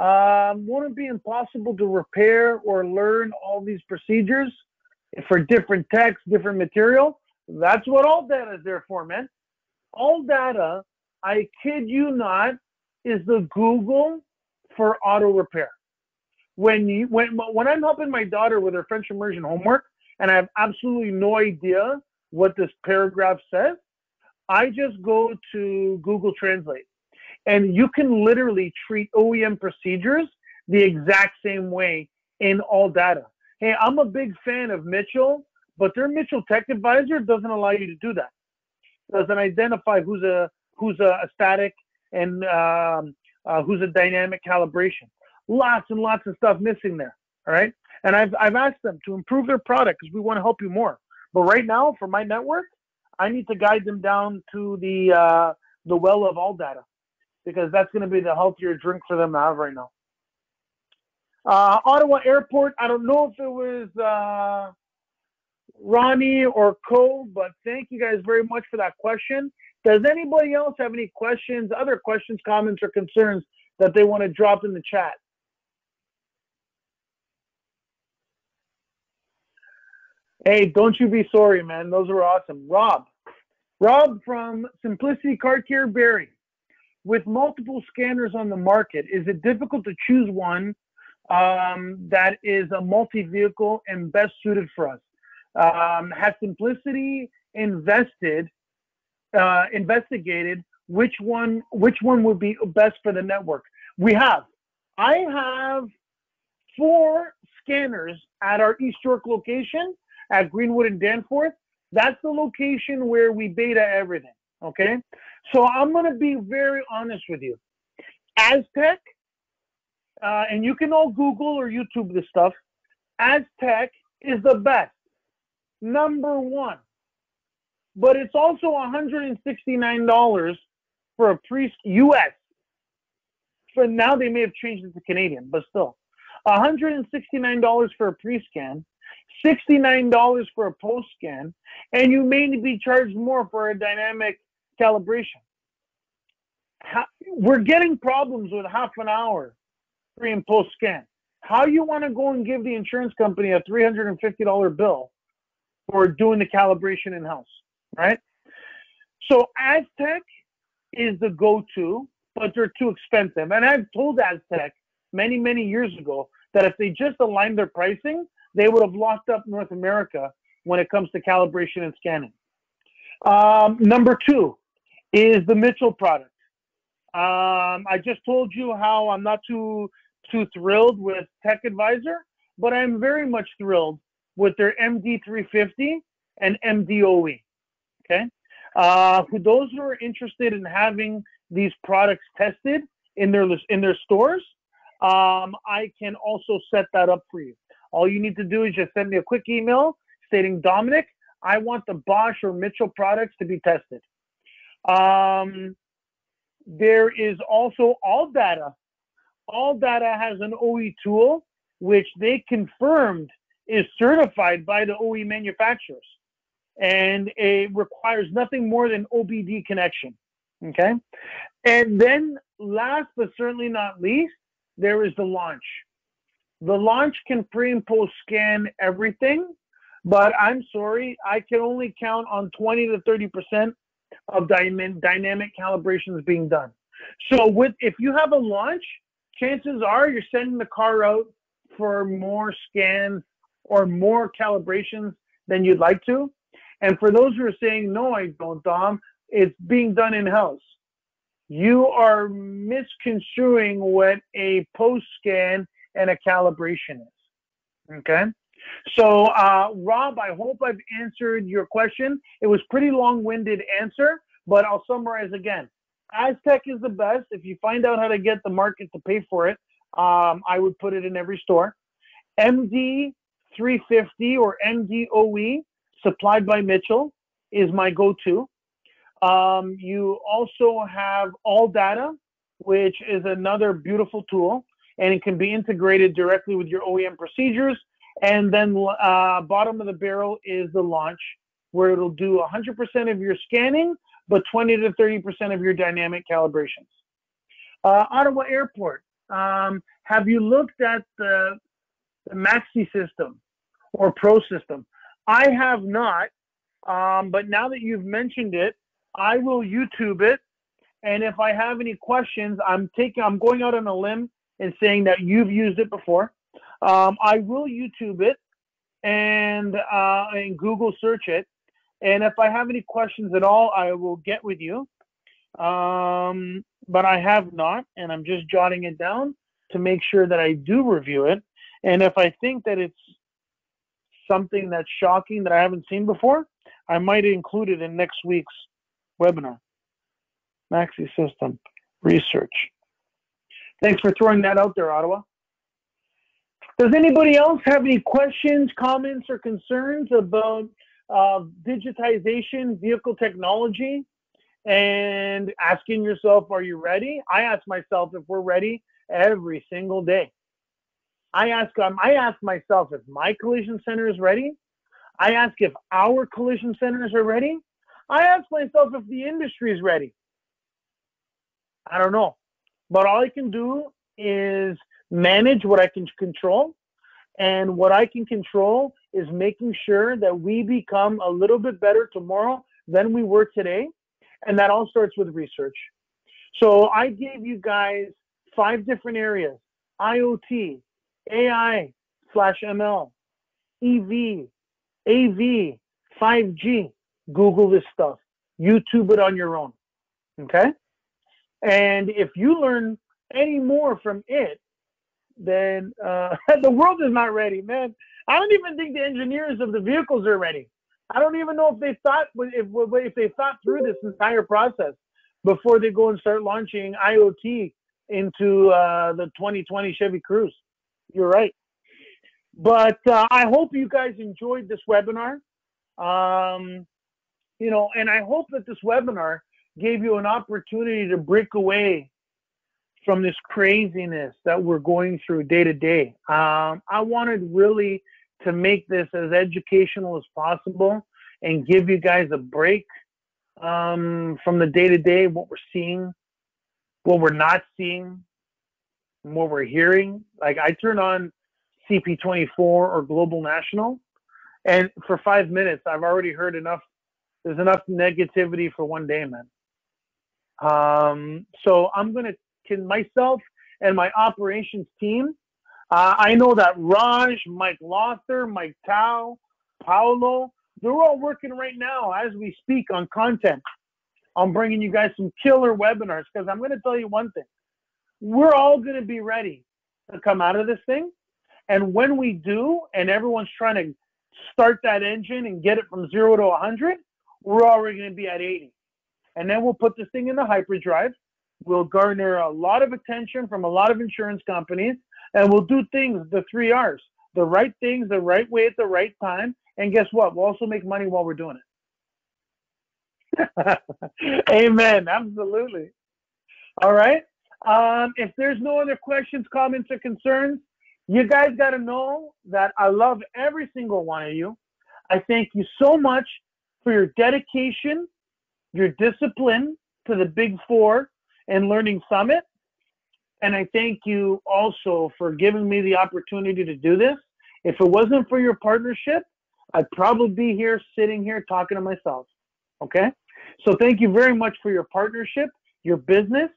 Um, won't it be impossible to repair or learn all these procedures for different text, different material? That's what all data is there for, man. All data, I kid you not, is the Google for auto repair. When you when when I'm helping my daughter with her French immersion homework, and I have absolutely no idea what this paragraph says, I just go to Google Translate. And you can literally treat O E M procedures the exact same way in all data. Hey, I'm a big fan of Mitchell, but their Mitchell Tech Advisor doesn't allow you to do that. Doesn't identify who's a who's a static and um, uh, who's a dynamic calibration. Lots and lots of stuff missing there, all right? And I've, I've asked them to improve their product because we want to help you more. But right now, for my network, I need to guide them down to the uh, the well of all data, because that's going to be the healthier drink for them to have right now. Uh, Ottawa Airport, I don't know if it was uh, Ronnie or Co, but thank you guys very much for that question. Does anybody else have any questions, other questions, comments, or concerns that they want to drop in the chat? Hey, don't you be sorry, man. Those are awesome. Rob. Rob from Simplicity Car Care Barry. With multiple scanners on the market, is it difficult to choose one um, that is a multi-vehicle and best suited for us? Um, has Simplicity invested, uh, investigated which one, which one would be best for the network? We have. I have four scanners at our East York location, at Greenwood and Danforth. That's the location where we beta everything, okay? So I'm gonna be very honest with you. Aztec, uh, and you can all Google or YouTube this stuff, Aztec is the best, number one. But it's also one hundred sixty-nine dollars for a pre U S. So now they may have changed it to Canadian, but still. one hundred sixty-nine dollars for a pre-scan, sixty-nine dollars for a post scan, and you may be charged more for a dynamic calibration. How, we're getting problems with half an hour pre and post scan. How you want to go and give the insurance company a three hundred fifty dollar bill for doing the calibration in house, right? So Aztec is the go-to, but they're too expensive. And I've told Aztec many, many years ago that if they just aligned their pricing, they would have locked up North America when it comes to calibration and scanning. Um, number two is the Mitchell product. Um, I just told you how I'm not too too thrilled with Tech Advisor, but I'm very much thrilled with their M D three fifty and M D O E. Okay, uh, for those who are interested in having these products tested in their in their stores, um, I can also set that up for you. All you need to do is just send me a quick email stating, Dominic, I want the Bosch or Mitchell products to be tested. Um, there is also AllData. AllData has an O E tool, which they confirmed is certified by the O E manufacturers. and it requires nothing more than O B D connection, okay? And then last but certainly not least, there is the launch. The launch can pre and post scan everything, but I'm sorry, I can only count on twenty to thirty percent of dynamic calibrations being done. So with, if you have a launch, chances are you're sending the car out for more scans or more calibrations than you'd like to. And for those who are saying, no, I don't, Dom, it's being done in-house. You are misconstruing what a post-scan and a calibration is, okay? So, uh, Rob, I hope I've answered your question. It was pretty long-winded answer, but I'll summarize again. Aztec is the best. If you find out how to get the market to pay for it, um, I would put it in every store. M D three fifty or M D O E, supplied by Mitchell, is my go-to. Um, you also have AllData, which is another beautiful tool, and it can be integrated directly with your O E M procedures. And then uh, bottom of the barrel is the launch, where it'll do one hundred percent of your scanning, but twenty to thirty percent of your dynamic calibrations. Uh, Ottawa Airport, um, have you looked at the, the Maxi system or Pro system? I have not, um, but now that you've mentioned it, I will YouTube it. And if I have any questions, I'm taking, I'm going out on a limb and saying that you've used it before. Um, I will YouTube it and, uh, and Google search it. And if I have any questions at all, I will get with you. Um, but I have not, and I'm just jotting it down to make sure that I do review it. And if I think that it's something that's shocking that I haven't seen before, I might include it in next week's webinar. Maxi system research. Thanks for throwing that out there, Ottawa. Does anybody else have any questions, comments, or concerns about uh, digitization, vehicle technology, and asking yourself, are you ready? I ask myself if we're ready every single day. I ask, um, I ask myself if my collision center is ready. I ask if our collision centers are ready. I ask myself if the industry is ready. I don't know, but all I can do is manage what I can control, and what I can control is making sure that we become a little bit better tomorrow than we were today, and that all starts with research. So I gave you guys five different areas: IoT, A I slash M L, E V, A V, five G. Google this stuff, YouTube it on your own, okay? And if you learn any more from it, then uh, the world is not ready, man. I don't even think the engineers of the vehicles are ready. I don't even know if they thought if, if they thought through this entire process before they go and start launching IoT into uh, the twenty twenty Chevy Cruze. You're right. But uh, I hope you guys enjoyed this webinar. Um, you know, and I hope that this webinar gave you an opportunity to break away from this craziness that we're going through day to day. Um, I wanted really to make this as educational as possible and give you guys a break um, from the day to day, what we're seeing, what we're not seeing, and what we're hearing. Like I turn on C P twenty-four or Global National, and for five minutes, I've already heard enough. There's enough negativity for one day, man. Um, so I'm going to can myself and my operations team. Uh, I know that Raj, Mike Lothar, Mike Tao, Paolo, they're all working right now as we speak on content. I'm bringing you guys some killer webinars because I'm going to tell you one thing. We're all going to be ready to come out of this thing. And when we do, and everyone's trying to start that engine and get it from zero to one hundred, we're already going to be at eighty. And then we'll put this thing in the hyperdrive. We'll garner a lot of attention from a lot of insurance companies, and we'll do things, the three R's, the right things, the right way at the right time. And guess what? We'll also make money while we're doing it. Amen. Absolutely. All right. Um, if there's no other questions, comments, or concerns, you guys got to know that I love every single one of you. I thank you so much for your dedication, your discipline to the Big Four and Learning Summit. And I thank you also for giving me the opportunity to do this. If it wasn't for your partnership, I'd probably be here sitting here talking to myself. Okay. So thank you very much for your partnership, your business.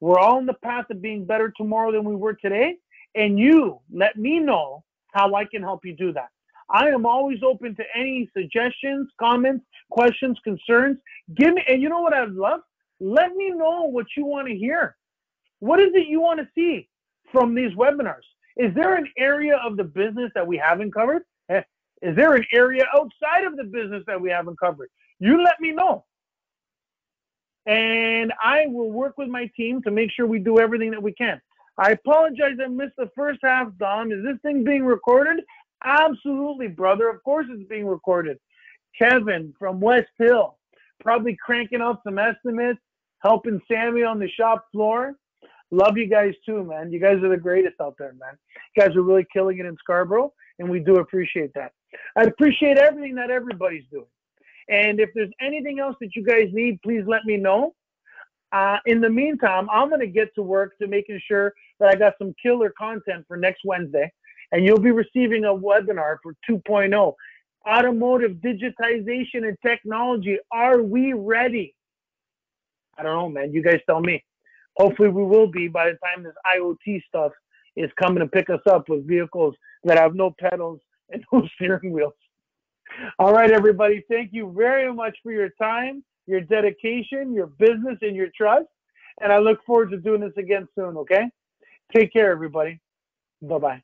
We're all on the path of being better tomorrow than we were today. And you let me know how I can help you do that. I am always open to any suggestions, comments, questions, concerns. Give me, and you know what I'd love? Let me know what you want to hear. What is it you want to see from these webinars? Is there an area of the business that we haven't covered? Is there an area outside of the business that we haven't covered? You let me know. And I will work with my team to make sure we do everything that we can. I apologize I missed the first half, Dom. Is this thing being recorded? Absolutely, brother. Of course it's being recorded. Kevin from West Hill, probably cranking out some estimates, helping Sammy on the shop floor. Love you guys too, man. You guys are the greatest out there, man. You guys are really killing it in Scarborough, and we do appreciate that. I appreciate everything that everybody's doing. And if there's anything else that you guys need, please let me know. Uh, in the meantime, I'm going to get to work to making sure that I got some killer content for next Wednesday. And you'll be receiving a webinar for two point oh. Automotive digitization and technology. Are we ready? I don't know, man. You guys tell me. Hopefully we will be by the time this I O T stuff is coming to pick us up with vehicles that have no pedals and no steering wheels. All right, everybody. Thank you very much for your time, your dedication, your business, and your trust. And I look forward to doing this again soon, okay? Take care, everybody. Bye-bye.